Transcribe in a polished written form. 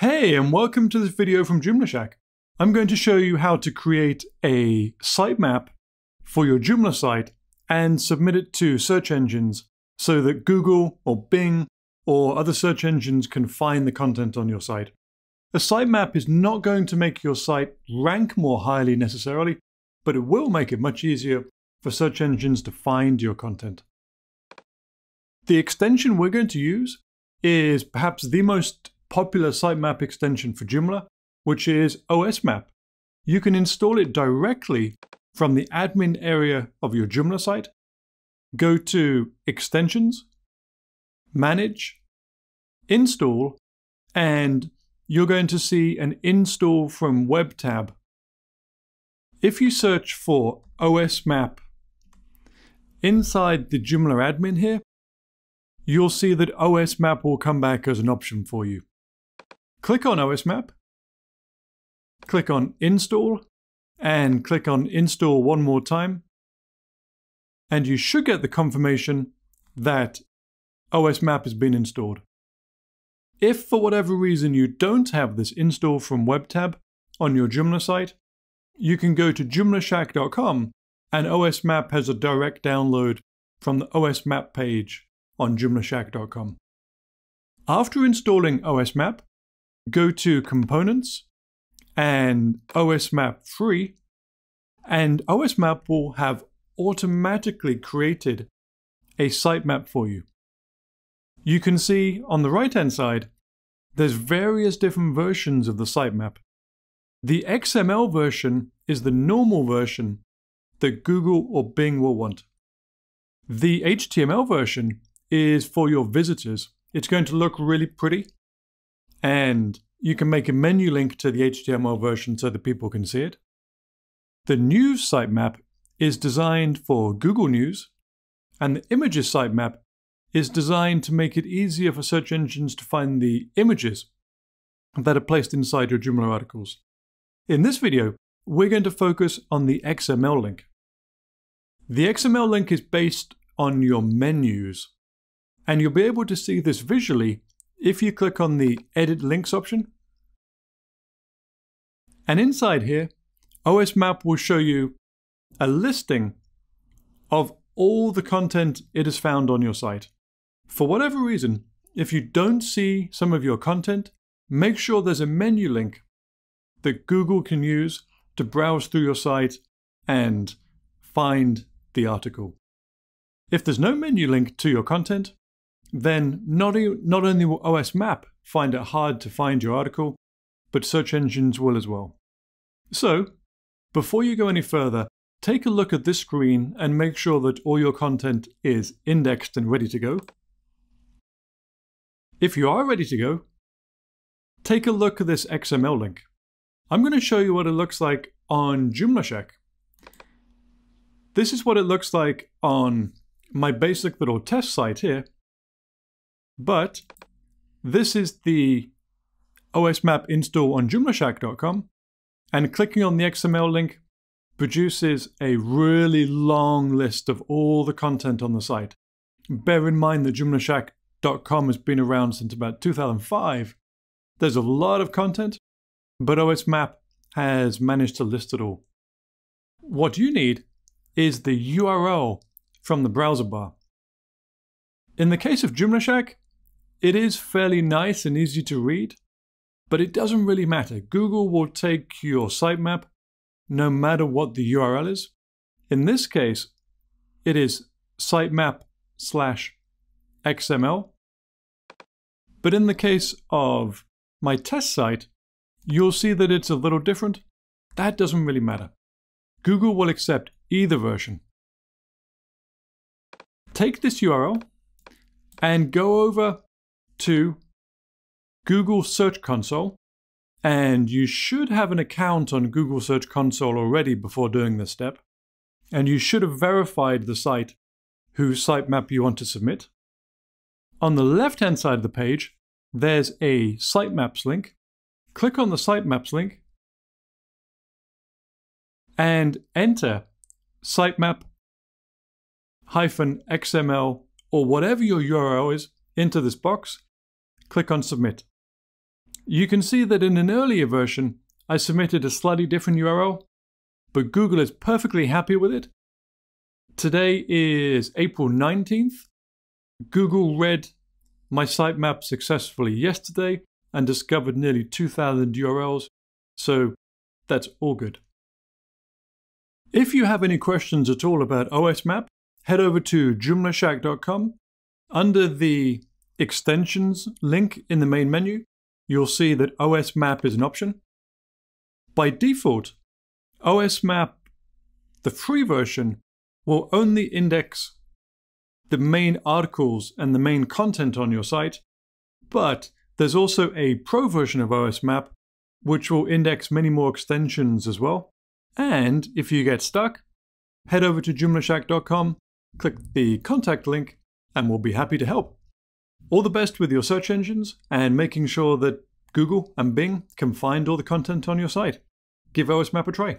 Hey, and welcome to this video from Joomla Shack. I'm going to show you how to create a sitemap for your Joomla site and submit it to search engines so that Google or Bing or other search engines can find the content on your site. A sitemap is not going to make your site rank more highly necessarily, but it will make it much easier for search engines to find your content. The extension we're going to use is perhaps the most popular sitemap extension for Joomla, which is OSMap. You can install it directly from the admin area of your Joomla site. Go to Extensions, Manage, Install, and you're going to see an Install from Web tab. If you search for OSMap inside the Joomla admin here, you'll see that OSMap will come back as an option for you. Click on OSMap, click on Install, and click on Install one more time, and you should get the confirmation that OSMap has been installed. If for whatever reason you don't have this Install from Web tab on your Joomla site, you can go to joomlashack.com and OSMap has a direct download from the OSMap page on joomlashack.com. After installing OSMap, go to Components and OSMap Free, and OSMap will have automatically created a sitemap for you. You can see on the right-hand side, there's various different versions of the sitemap. The XML version is the normal version that Google or Bing will want. The HTML version is for your visitors. It's going to look really pretty, and you can make a menu link to the HTML version so that people can see it. The News sitemap is designed for Google News, and the Images sitemap is designed to make it easier for search engines to find the images that are placed inside your Joomla articles. In this video, we're going to focus on the XML link. The XML link is based on your menus, and you'll be able to see this visually if you click on the Edit Links option. And inside here, OSMap will show you a listing of all the content it has found on your site. For whatever reason, if you don't see some of your content, make sure there's a menu link that Google can use to browse through your site and find the article. If there's no menu link to your content, then not only will OSMap find it hard to find your article, but search engines will as well. So, before you go any further, take a look at this screen and make sure that all your content is indexed and ready to go. If you are ready to go, take a look at this XML link. I'm going to show you what it looks like on Joomla Shack. This is what it looks like on my basic little test site here, but this is the OSMap install on joomlashack.com, and clicking on the XML link produces a really long list of all the content on the site. Bear in mind that joomlashack.com has been around since about 2005. There's a lot of content, but OSMap has managed to list it all. What you need is the URL from the browser bar. In the case of Joomla Shack, it is fairly nice and easy to read, but it doesn't really matter. Google will take your sitemap no matter what the URL is. In this case, it is sitemap/XML. But in the case of my test site, you'll see that it's a little different. That doesn't really matter. Google will accept either version. Take this URL and go over to Google Search Console, and you should have an account on Google Search Console already before doing this step, and you should have verified the site whose sitemap you want to submit. On the left-hand side of the page, there's a sitemaps link. Click on the sitemaps link and enter sitemap-xml or whatever your URL is into this box. Click on Submit. You can see that in an earlier version, I submitted a slightly different URL, but Google is perfectly happy with it. Today is April 19th. Google read my sitemap successfully yesterday and discovered nearly 2,000 URLs, so that's all good. If you have any questions at all about OSMap, head over to joomlashack.com. Under the extensions link in the main menu, you'll see that OSMap is an option. By default, OSMap, the free version, will only index the main articles and the main content on your site, but there's also a pro version of OSMap, which will index many more extensions as well. And if you get stuck, head over to joomlashack.com, click the contact link, and we'll be happy to help. All the best with your search engines and making sure that Google and Bing can find all the content on your site. Give OSMap a try.